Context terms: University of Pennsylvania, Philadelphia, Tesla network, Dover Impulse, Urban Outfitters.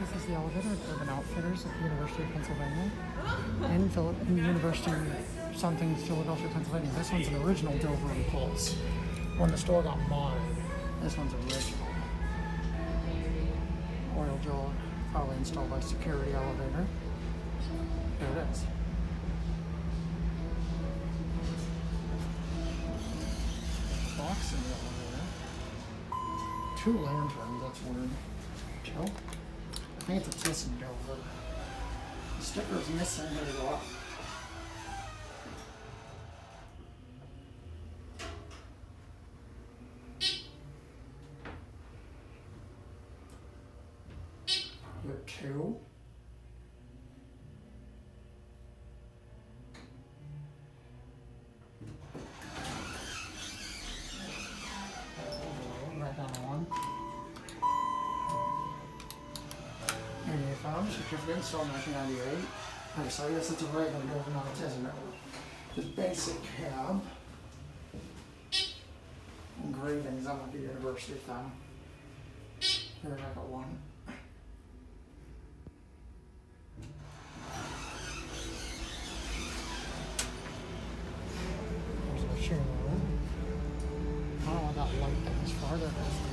This is the elevator at Urban Outfitters at the University of Pennsylvania in University something, Philadelphia, Pennsylvania. This one's an original Dover Impulse. When the store got modded, this one's original. Oil drill, probably installed by security elevator. There it is. Box in the elevator. Two lanterns, that's weird. Chill. I think it's a Tesla network. The sticker is missing, but it's off. There are two. Certificate installed in 1998. So I guess it's a regular Dover Tesla network. The basic cab. Engravings. I'm at the university thing. Here's like a one. There's a shoe. I don't know what that light thing is for. There it is.